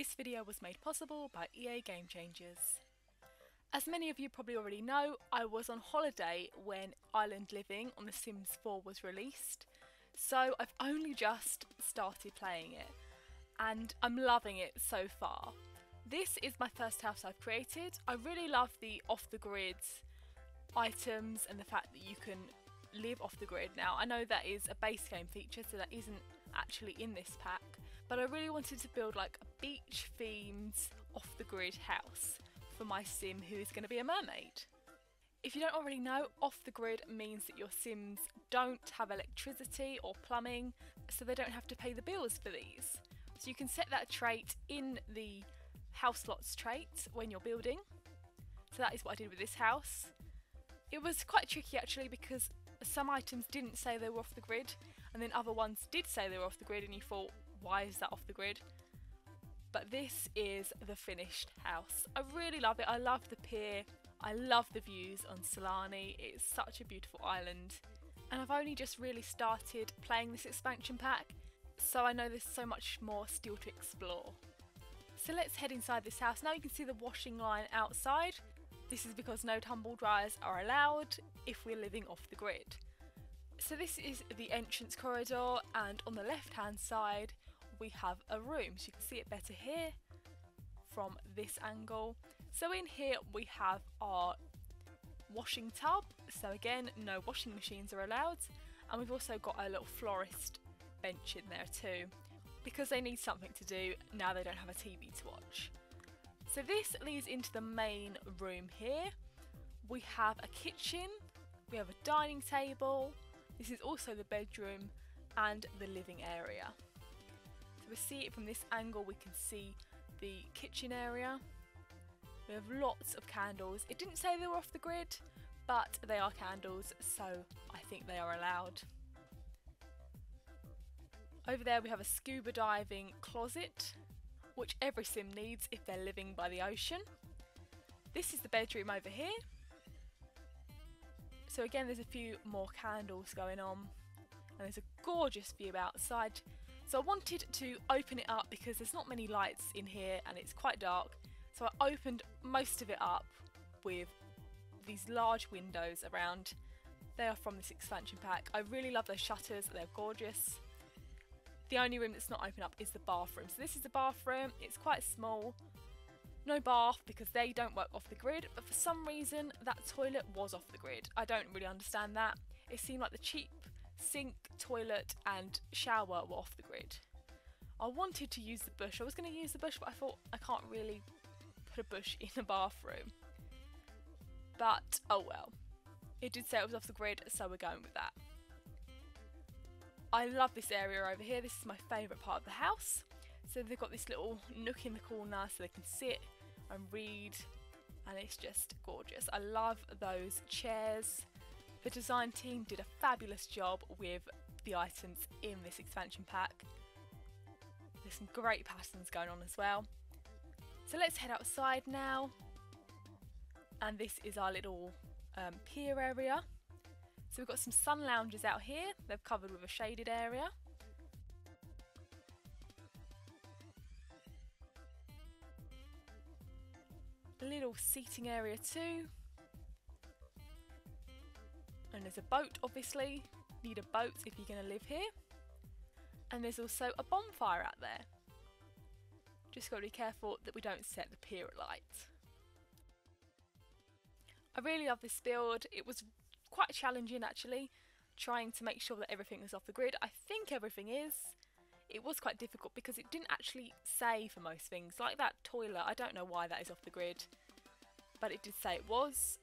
This video was made possible by EA Game Changers. As many of you probably already know, I was on holiday when Island Living on The Sims 4 was released, so I've only just started playing it, and I'm loving it so far. This is my first house I've created. I really love the off the grid items and the fact that you can live off the grid now. I know that is a base game feature, so that isn't actually in this pack, but I really wanted to build like a beach themed off the grid house for my sim who is going to be a mermaid. If you don't already know, off the grid means that your sims don't have electricity or plumbing, so they don't have to pay the bills for these. So you can set that trait in the house lots trait when you're building. So that is what I did with this house. It was quite tricky actually, because some items didn't say they were off the grid, and then other ones did say they were off the grid, and you thought, why is that off the grid? But this is the finished house. I really love it. I love the pier. I love the views on Sulani. It's such a beautiful island. And I've only just really started playing this expansion pack, so I know there's so much more still to explore. So let's head inside this house. Now you can see the washing line outside. This is because no tumble dryers are allowed if we're living off the grid. So this is the entrance corridor, and on the left hand side we have a room, so you can see it better here from this angle. So in here we have our washing tub, so again no washing machines are allowed, and we've also got a little florist bench in there too, because they need something to do now they don't have a TV to watch. So this leads into the main room here. We have a kitchen, we have a dining table, this is also the bedroom and the living area. So we see it from this angle, we can see the kitchen area. We have lots of candles. It didn't say they were off the grid, but they are candles, so I think they are allowed. Over there we have a scuba diving closet, which every sim needs if they're living by the ocean. This is the bedroom over here. So again there's a few more candles going on, and there's a gorgeous view outside. So I wanted to open it up because there's not many lights in here and it's quite dark, so I opened most of it up with these large windows around. They are from this expansion pack. I really love those shutters, they're gorgeous. The only room that's not open up is the bathroom. So this is the bathroom, it's quite small. No bath because they don't work off the grid, but for some reason that toilet was off the grid. I don't really understand that. It seemed like the cheap sink, toilet and shower were off the grid. I wanted to use the bush. I was going to use the bush, but I thought I can't really put a bush in the bathroom. But oh well. It did say it was off the grid, so we're going with that. I love this area over here, this is my favourite part of the house. So they've got this little nook in the corner so they can sit and read, and it's just gorgeous. I love those chairs. The design team did a fabulous job with the items in this expansion pack. There's some great patterns going on as well. So let's head outside now, and this is our little pier area. So we've got some sun lounges out here, they're covered with a shaded area. A little seating area too. And there's a boat, obviously. Need a boat if you're going to live here. And there's also a bonfire out there. Just got to be careful that we don't set the pier alight. I really love this build. It was quite challenging actually, trying to make sure that everything was off the grid. I think everything is. It was quite difficult because it didn't actually say for most things, like that toilet, I don't know why that is off the grid, but it did say it was.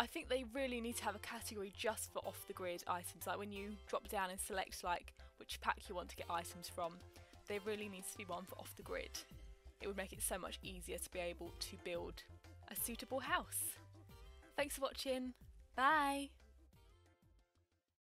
I think they really need to have a category just for off the grid items, like when you drop down and select like which pack you want to get items from, there really needs to be one for off the grid. It would make it so much easier to be able to build a suitable house. Thanks for watching. Bye!